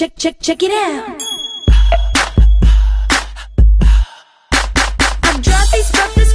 Check it out. I dropped these